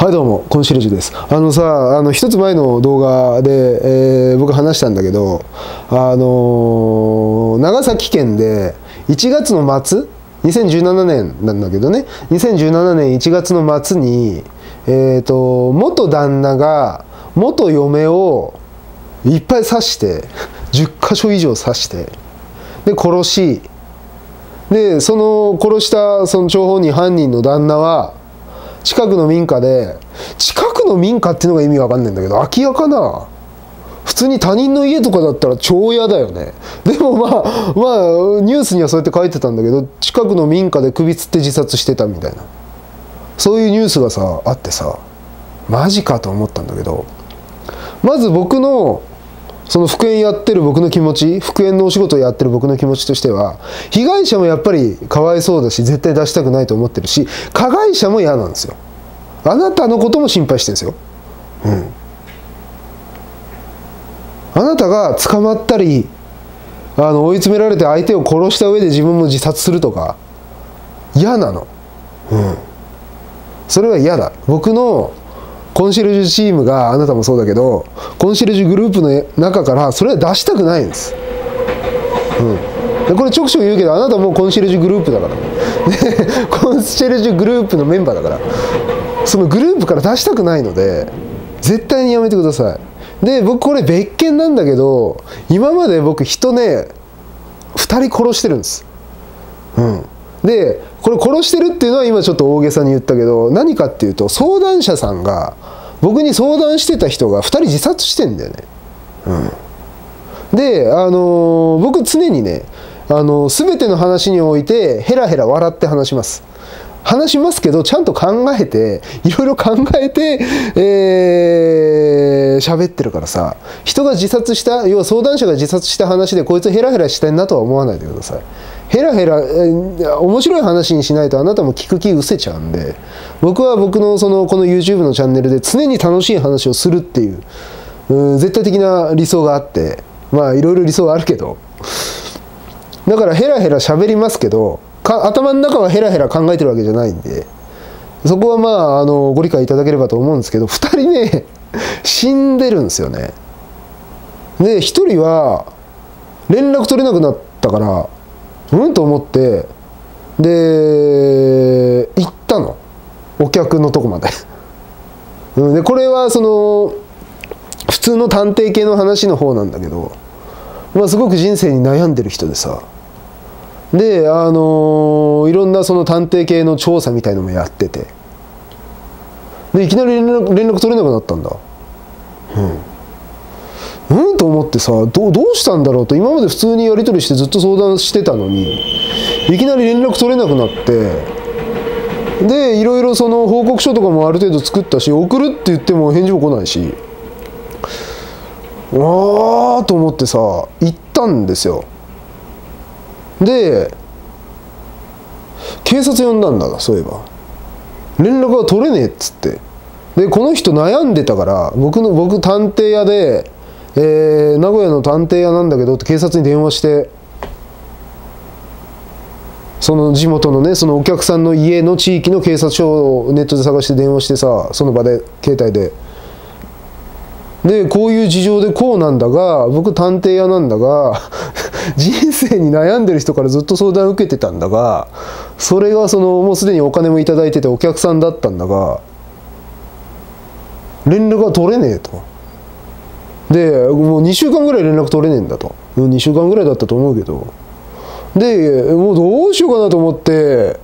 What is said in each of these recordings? はいどうも、コンシェルジュです。一つ前の動画で、僕話したんだけど、長崎県で1月の末、2017年なんだけどね、2017年1月の末に、元旦那が元嫁をいっぱい刺して、10箇所以上刺して、で、殺し、で、その殺したその張本人、犯人の旦那は、近くの民家で、近くの民家っていうのが意味わかんないんだけど、空き家かな。普通に他人の家とかだったら超嫌だよね。でもまあニュースにはそうやって書いてたんだけど、近くの民家で首吊って自殺してたみたいな、そういうニュースがさあってさ、マジかと思ったんだけど、まず僕のその復縁やってる僕の気持ち、復縁のお仕事をやってる僕の気持ちとしては、被害者もやっぱりかわいそうだし、絶対出したくないと思ってるし、加害者も嫌なんですよ。あなたのことも心配してるんですよ。あなたが捕まったり、追い詰められて相手を殺した上で自分も自殺するとか、嫌なの。それは嫌だ。僕のコンシェルジュチームが、あなたもそうだけど、コンシェルジュグループの中からそれは出したくないんです。でこれちょくちょく言うけど、あなたもうコンシェルジュグループだから、コンシェルジュグループのメンバーだから、そのグループから出したくないので、絶対にやめてください。で僕これ別件なんだけど、今まで僕人ね、2人殺してるんです。でこれ殺してるっていうのは今ちょっと大げさに言ったけど、何かっていうと、相談者さんが、僕に相談してた人が2人自殺してんだよね。で僕常にね、全ての話においてヘラヘラ笑って話しますけど、ちゃんと考えて、いろいろ考えて喋ってるからさ、人が自殺した、要は相談者が自殺した話で、こいつヘラヘラしたいなとは思わないでください。ヘラヘラ、面白い話にしないとあなたも聞く気失せちゃうんで、僕は僕のこの YouTube のチャンネルで常に楽しい話をするっていう、絶対的な理想があって、まあいろいろ理想はあるけど、だからヘラヘラ喋りますけど、頭の中はヘラヘラ考えてるわけじゃないんで、そこはまあご理解いただければと思うんですけど、2人ね死んでるんですよね。で1人は連絡取れなくなったから、うんと思って、で行ったの、お客のとこまで。でこれは普通の探偵系の話の方なんだけど、まあ、すごく人生に悩んでる人でさ、でいろんな探偵系の調査みたいのもやってて、でいきなり連絡取れなくなったんだ。と思ってさ、どうしたんだろうと、今まで普通にやり取りしてずっと相談してたのに、いきなり連絡取れなくなって、でいろいろ報告書とかもある程度作ったし、送るって言っても返事も来ないし、わーと思ってさ、行ったんですよ。で警察呼んだんだ、そういえば連絡が取れねえっつって。でこの人悩んでたから、僕探偵屋で、名古屋の探偵屋なんだけどって警察に電話して、その地元のね、そのお客さんの家の地域の警察署をネットで探して電話してさ、その場で携帯で。でこういう事情でこうなんだが、僕探偵屋なんだが人生に悩んでる人からずっと相談を受けてたんだが、それがもうすでにお金も頂いててお客さんだったんだが、連絡が取れねえと。でもう2週間ぐらい連絡取れねえんだと。2週間ぐらいだったと思うけど、でもうどうしようかなと思って、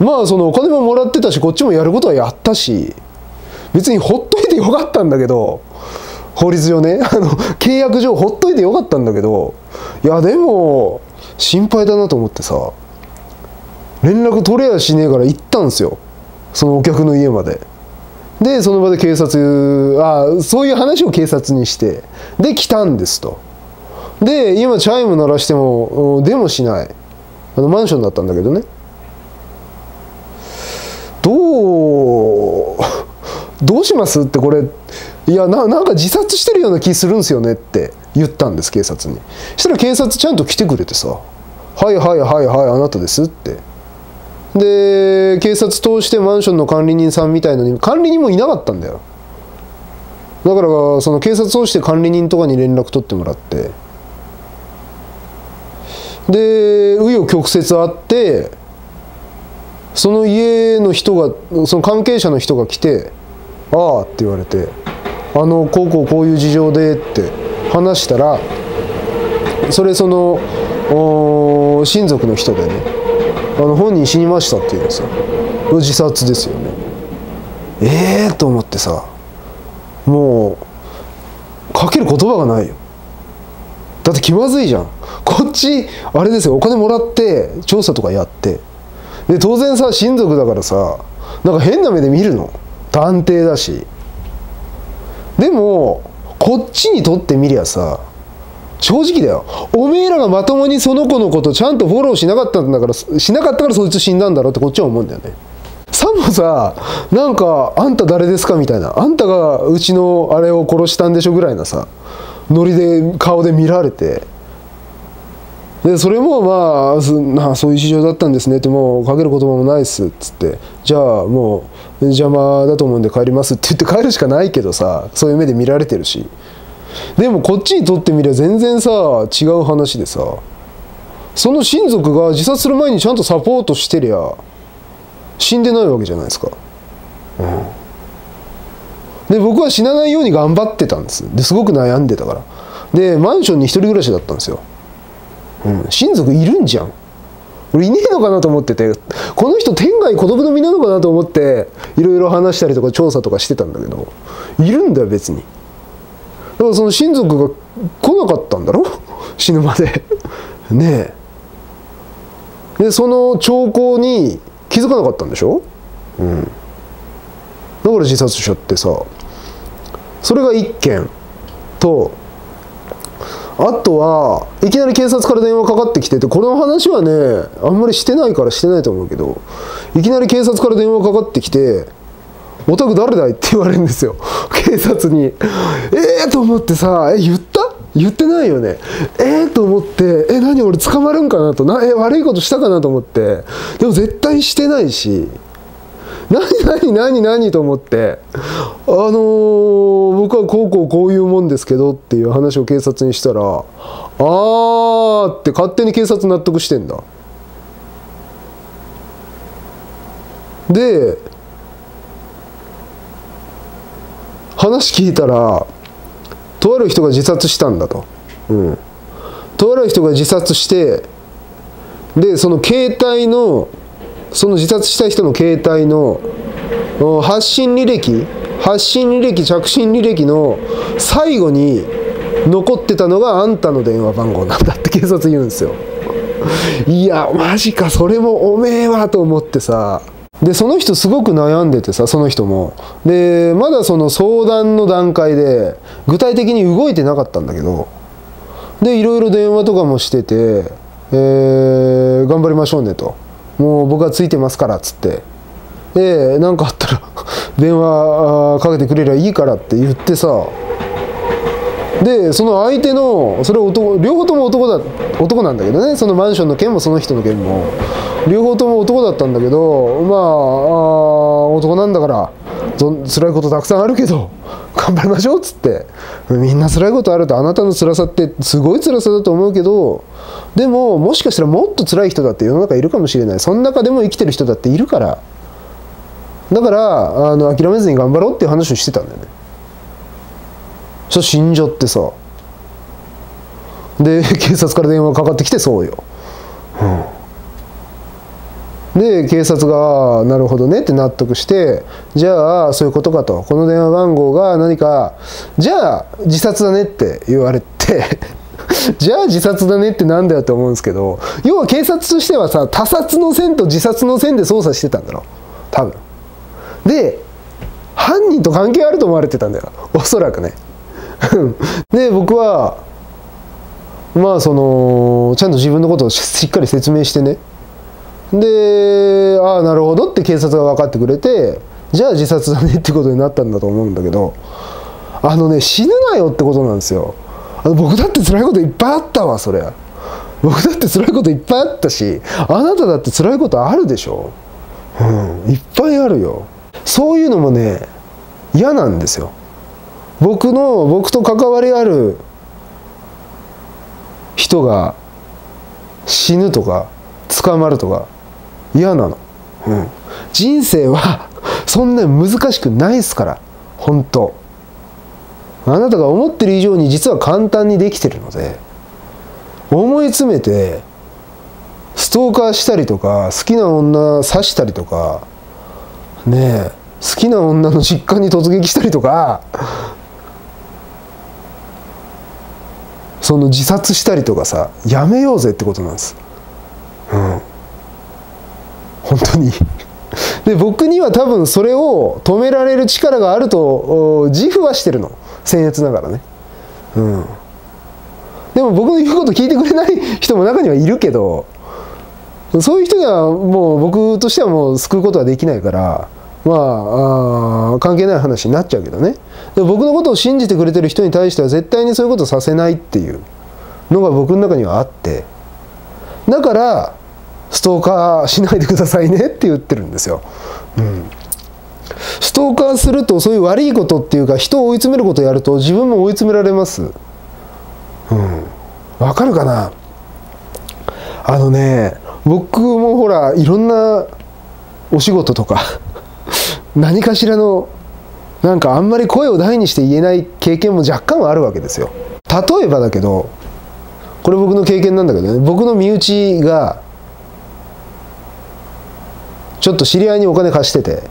まあお金ももらってたし、こっちもやることはやったし、別にほっといてよかったんだけど、法律上ね、契約上ほっといてよかったんだけど、いやでも心配だなと思ってさ、連絡取れやしねえから行ったんですよ、そのお客の家まで。でその場で警察、そういう話を警察にして、で来たんですと。で今チャイム鳴らしても出もしない、マンションだったんだけどね、どうしますって、これいやなんか自殺してるような気するんですよねって言ったんです、警察に。そしたら警察ちゃんと来てくれてさ「はいはいはいはい、あなたです」ってで警察通してマンションの管理人さんみたいのに、管理人もいなかったんだよ。だからその警察通して管理人とかに連絡取ってもらって、で紆余曲折あって、その家の人が、その関係者の人が来て「ああ」って言われて「こうこうこういう事情で」って話したら、それその親族の人でね、本人死にましたって言うんですよ。自殺ですよね。ええー、と思ってさ、もうかける言葉がないよ。だって気まずいじゃん。こっちあれですよ、お金もらって調査とかやって、で当然さ親族だからさ、なんか変な目で見るの、探偵だし。でもこっちにとってみりゃさ、正直だよ、おめえらがまともにその子のことちゃんとフォローしなかったんだから、そいつ死んだんだろうってこっちは思うんだよね。さもさ、なんか「あんた誰ですか?」みたいな、「あんたがうちのあれを殺したんでしょ」ぐらいなさノリで顔で見られて、でそれもまあそういう事情だったんですねって、もうかける言葉もないっすっつって、じゃあもう邪魔だと思うんで帰りますって言って帰るしかないけどさ、そういう目で見られてるし。でもこっちにとってみりゃ全然さ違う話でさ、その親族が自殺する前にちゃんとサポートしてりゃ死んでないわけじゃないですか。で僕は死なないように頑張ってたんです。ですごく悩んでたから。でマンションに一人暮らしだったんですよ。親族いるんじゃん、俺いねえのかなと思ってて、この人天涯孤独の身なのかなと思っていろいろ話したりとか調査とかしてたんだけど、いるんだよ別に。だからその親族が来なかったんだろ死ぬまでねえ。でその兆候に気づかなかったんでしょ、だから自殺しちゃってさ。それが1件と、あとはいきなり警察から電話かかってきてて、この話はねあんまりしてないからしてないと思うけど、いきなり警察から電話かかってきて、お宅誰だいって言われるんですよ警察に。と思ってさ、言った?言ってないよね。と思って、何俺捕まるんかなと、悪いことしたかなと思って、でも絶対してないし、何と思って、僕はこうこうこういうもんですけどっていう話を警察にしたら、あーって勝手に警察納得してんだ。で話聞いたら、とある人が自殺したんだと、とある人が自殺して、でその携帯の、その自殺した人の携帯の発信履歴着信履歴の最後に残ってたのがあんたの電話番号なんだって警察言うんですよいやマジか、それもおめえはと思ってさ。でその人すごく悩んでてさ、その人もでまだその相談の段階で具体的に動いてなかったんだけど、でいろいろ電話とかもしてて、頑張りましょうねと、もう僕はついてますからっつって、で何かあったら電話かけてくれりゃいいからって言ってさ、でその相手のそれ男、両方とも男なんだけどね、そのマンションの件もその人の件も両方とも男だったんだけど、まあ、男なんだから辛いことたくさんあるけど頑張りましょうっつって、みんな辛いことあると、あなたの辛さってすごい辛さだと思うけど、でももしかしたらもっと辛い人だって世の中いるかもしれない、その中でも生きてる人だっているから、だから諦めずに頑張ろうっていう話をしてたんだよね。そ死んじゃってさ、で警察から電話かかってきて、そうよ、で警察が「なるほどね」って納得して、じゃあそういうことかと、この電話番号が何か、じゃあ自殺だねって言われてじゃあ自殺だねってなんだよって思うんですけど、要は警察としてはさ、他殺の線と自殺の線で捜査してたんだろ多分で、犯人と関係あると思われてたんだよおそらくねで僕はまあそのちゃんと自分のことをしっかり説明してね、でああなるほどって警察が分かってくれて、じゃあ自殺だねってことになったんだと思うんだけど、死ぬなよってことなんですよ。僕だって辛いこといっぱいあったわそれ。僕だって辛いこといっぱいあったし、あなただって辛いことあるでしょ、うん、いっぱいあるよ。そういうのもね、嫌なんですよ。僕と関わりある人が死ぬとか捕まるとか嫌なの、うん、人生はそんなに難しくないですから。本当あなたが思ってる以上に実は簡単にできてるので、思い詰めてストーカーしたりとか、好きな女刺したりとかねえ、好きな女の実家に突撃したりとか、その自殺したりとかさ、やめようぜってことなんです。うん、本当にで、僕には多分それを止められる力があると自負はしてるの、僭越ながらね。うん、でも僕の言うこと聞いてくれない人も中にはいるけど、そういう人にはもう僕としてはもう救うことはできないから、まあ、関係ない話になっちゃうけどね。でも僕のことを信じてくれてる人に対しては絶対にそういうことをさせないっていうのが僕の中にはあって、だからストーカーしないでくださいねって言ってるんですよ。うん、ストーカーするとそういう悪いことっていうか、人を追い詰めることをやると自分も追い詰められます。うん、わかるかな。あのね、僕もほらいろんなお仕事とか何かしらのなんかあんまり声を大にして言えない経験も若干はあるわけですよ。例えばだけど、これ僕の経験なんだけどね、僕の身内がちょっと知り合いにお金貸してて、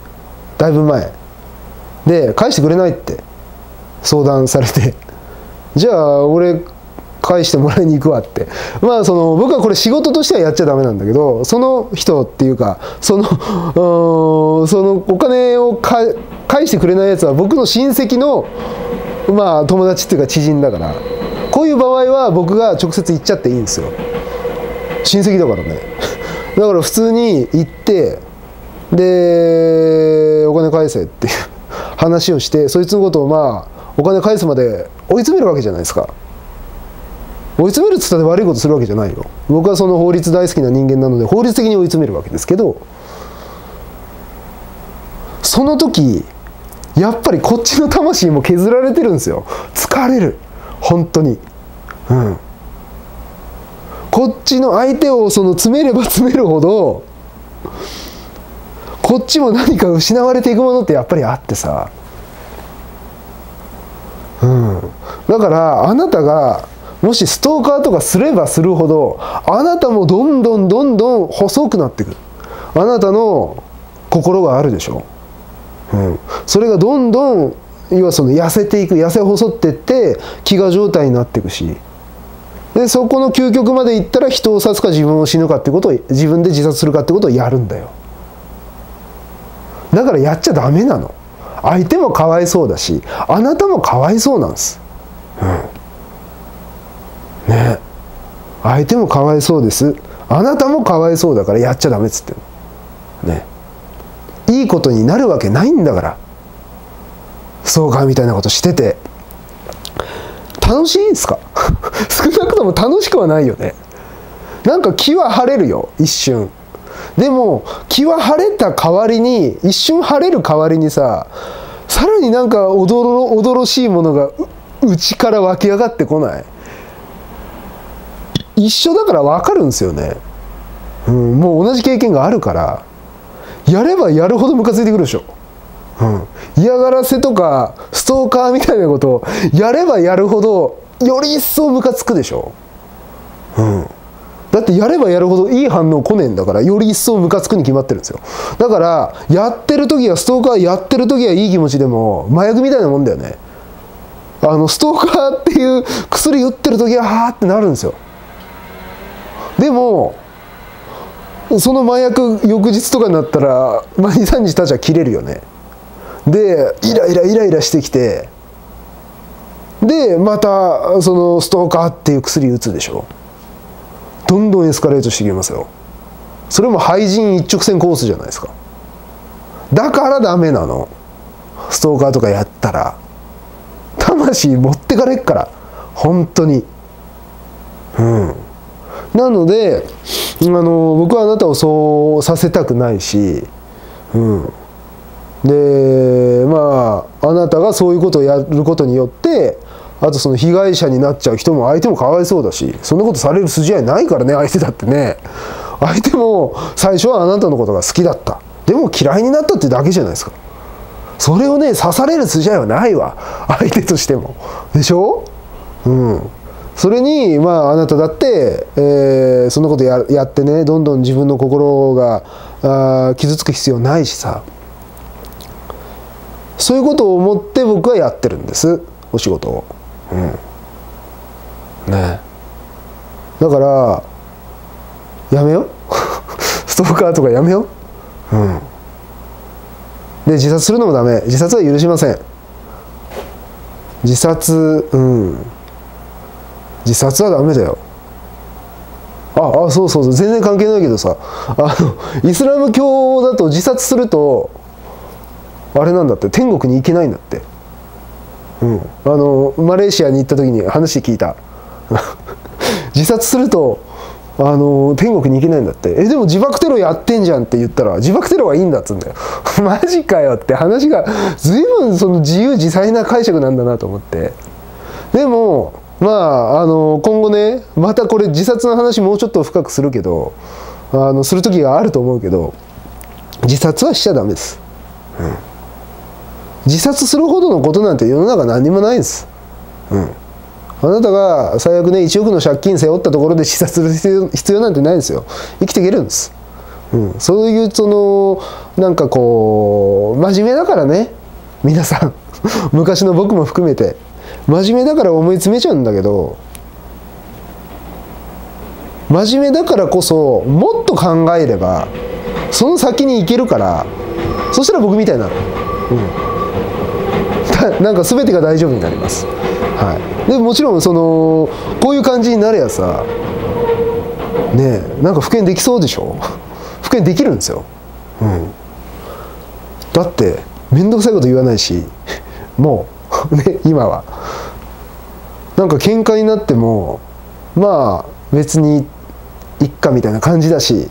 だいぶ前で返してくれないって相談されてじゃあ俺返してもらいに行くわって、まあその僕はこれ仕事としてはやっちゃダメなんだけど、その人っていうかそのお金を返してくれないやつは僕の親戚のまあ友達っていうか知人だから、こういう場合は僕が直接行っちゃっていいんですよ。親戚だからね。だから普通に行って、でお金返せっていう話をして、そいつのことをまあお金返すまで追い詰めるわけじゃないですか。追い詰めるって言ったら悪いことするわけじゃないよ。僕はその法律大好きな人間なので法律的に追い詰めるわけですけど、その時やっぱりこっちの魂も削られてるんですよ。疲れる、本当に。うん、こっちの相手をその詰めれば詰めるほどこっちも何か失われていくものってやっぱりあってさ。うん、だからあなたがもしストーカーとかすればするほど、あなたもどんどんどんどん細くなってくる。あなたの心があるでしょ。うん、それがどんどん要はその痩せていく、痩せ細ってって飢餓状態になっていくし、でそこの究極までいったら人を刺すか自分を死ぬかってことを、自分で自殺するかってことをやるんだよ。だからやっちゃダメなの。相手もかわいそうだし、あなたもかわいそうなんです。うんね、相手もかわいそうです、あなたもかわいそうだからやっちゃダメっつってんの、ね、いいことになるわけないんだから。そうかみたいなことしてて楽しいんですか少なくとも楽しくはないよね。なんか気は晴れるよ一瞬。でも気は晴れた代わりに、一瞬晴れる代わりにさ、さらになんかおどろしいものが内から湧き上がってこない。一緒だから分かるんですよね。うん、もう同じ経験があるから、やればやるほどムカついてくるでしょ。うん、嫌がらせとかストーカーみたいなことをやればやるほどより一層ムカつくでしょ。うん、だってやればやるほどいい反応来ねえんだから、より一層ムカつくに決まってるんですよ。だからやってる時はストーカーやってる時はいい気持ちでも麻薬みたいなもんだよね。ストーカーっていう薬打ってる時ははあってなるんですよ。でもその麻薬翌日とかになったら、まあ、23日経っちゃ切れるよね。でイライラしてきて、でまたそのストーカーっていう薬打つでしょ。どんどんエスカレートしてきますよ。それも廃人一直線コースじゃないですか。だからダメなの、ストーカーとかやったら魂持ってかれっから、本当に。うん、なので僕はあなたをそうさせたくないし、でまああなたがそういうことをやることによってあとその被害者になっちゃう人も相手もかわいそうだし、そんなことされる筋合いないからね。相手だってね、相手も最初はあなたのことが好きだった、でも嫌いになったってだけじゃないですか。それをね刺される筋合いはないわ、相手としても。でしょ？それにまああなただって、そんなこと やってね、どんどん自分の心が傷つく必要ないしさ。そういうことを思って僕はやってるんです、お仕事を。ね、だからやめよストーカーとかやめよで自殺するのもダメ。自殺は許しません。自殺はダメだよ。あ、そうそうそう、全然関係ないけどさ、イスラム教だと自殺するとあれなんだって、天国に行けないんだって。マレーシアに行った時に話聞いた自殺すると天国に行けないんだって。でも自爆テロやってんじゃんって言ったら、自爆テロはいいんだっつうんだよマジかよって話が、随分その自由自在な解釈なんだなと思って。でもまあ今後ね、またこれ自殺の話もうちょっと深くするけど、する時があると思うけど、自殺はしちゃダメです。自殺するほどのことなんて世の中何にもないんです。あなたが最悪ね1億の借金背負ったところで自殺する必要なんてないんですよ。生きていけるんです。そういうそのなんかこう真面目だからね、皆さん昔の僕も含めて真面目だから思い詰めちゃうんだけど、真面目だからこそもっと考えればその先に行けるから、そしたら僕みたいなの。なんか全てが大丈夫になります。でもちろんそのこういう感じになれやさね、なんか復縁できそうでしょ復縁できるんですよ。だって面倒くさいこと言わないし、もうね今はなんか喧嘩になってもまあ別にいっかみたいな感じだし。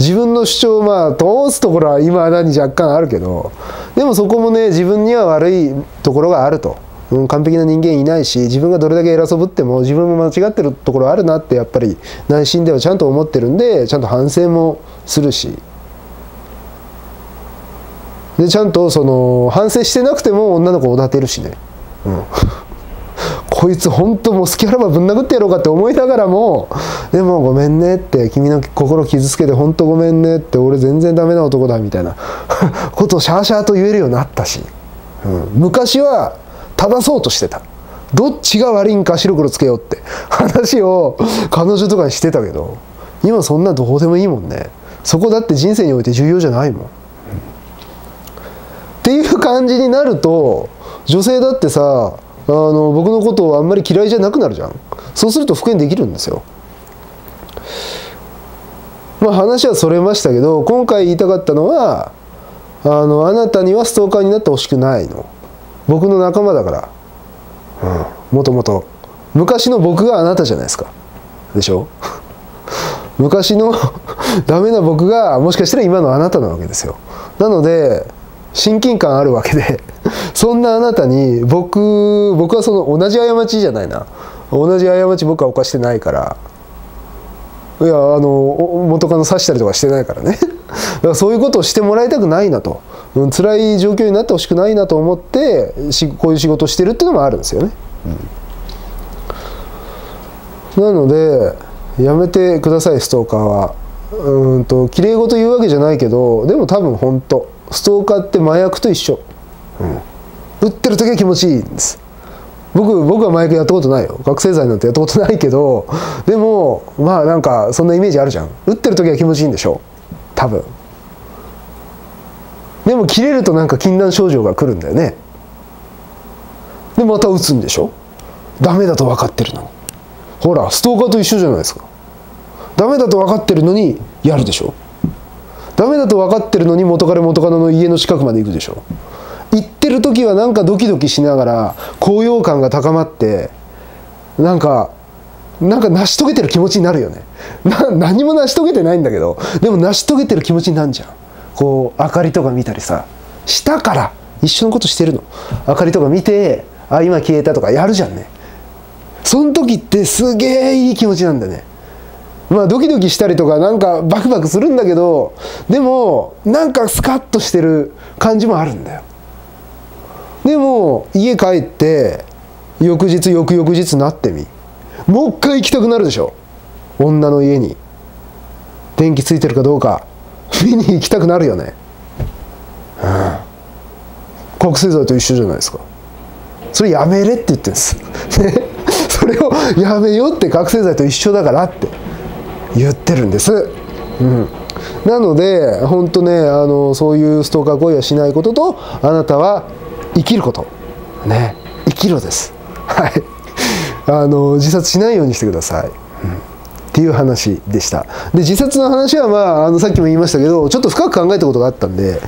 自分の主張をまあ通すところはいまだに若干あるけど、でもそこもね自分には悪いところがあると、完璧な人間いないし、自分がどれだけ偉そうぶっても自分も間違ってるところあるなってやっぱり内心ではちゃんと思ってるんで、ちゃんと反省もするし、でちゃんとその反省してなくても女の子をおだてるしね、こいつ本当もう隙あらばぶん殴ってやろうかって思いながらも、でもごめんねって、君の心傷つけて本当ごめんねって、俺全然ダメな男だみたいなことをシャーシャーと言えるようになったし、昔は正そうとしてた、どっちが悪いんか白黒つけようって話を彼女とかにしてたけど、今そんなどうでもいいもんね。そこだって人生において重要じゃないもん、っていう感じになると、女性だってさ僕のことをあんまり嫌いじゃなくなるじゃん。そうすると復縁できるんですよ。まあ話はそれましたけど、今回言いたかったのはあなたにはストーカーになってほしくないの。僕の仲間だから、もともと昔の僕があなたじゃないですか。でしょ昔のダメな僕がもしかしたら今のあなたなわけですよ。なので親近感あるわけでそんなあなたに僕はその同じ過ちじゃないな、同じ過ち僕は犯してないから、いや元カノ刺したりとかしてないからねだからそういうことをしてもらいたくないなと、辛い状況になってほしくないなと思ってこういう仕事をしてるっていうのもあるんですよね。なのでやめてください、ストーカーは。きれい事言うわけじゃないけど、でも多分本当ストーカーって麻薬と一緒。打ってる時は気持ちいいんです。僕は麻薬やったことないよ、覚醒剤なんてやったことないけど、でもまあなんかそんなイメージあるじゃん。打ってる時は気持ちいいんでしょ多分。でも切れるとなんか禁断症状が来るんだよね。でまた打つんでしょ、ダメだと分かってるのに。ほらストーカーと一緒じゃないですか。ダメだと分かってるのにやるでしょ、ダメだと分かってるのに元カノの家の近くまで行くでしょ。行ってる時はなんかドキドキしながら高揚感が高まって、なんかなんか成し遂げてる気持ちになるよね。何も成し遂げてないんだけど、でも成し遂げてる気持ちになるじゃん。こう明かりとか見たりさ、したから一緒のことしてるの。明かりとか見て、あ今消えたとかやるじゃんね。その時ってすげえいい気持ちなんだね。まあドキドキしたりとかなんかバクバクするんだけど、でもなんかスカッとしてる感じもあるんだよ。でも家帰って翌日翌々日になってみ、もう一回行きたくなるでしょ。女の家に電気ついてるかどうか見に行きたくなるよね。覚醒剤と一緒じゃないですか。それやめれって言ってるんですね。それをやめようって、覚醒剤と一緒だからって言ってるんです。なので本当ね、そういうストーカー行為はしないことと、あなたは生きることね、生きろです。はい、自殺しないようにしてください、っていう話でした。で、自殺の話は、まあ、さっきも言いましたけど、ちょっと深く考えたことがあったんで、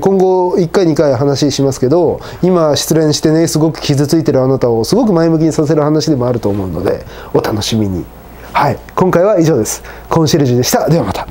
今後1回2回話しますけど、今失恋してね、すごく傷ついてるあなたをすごく前向きにさせる話でもあると思うので、お楽しみに。はい、今回は以上です。コンシェルジュでした。ではまた。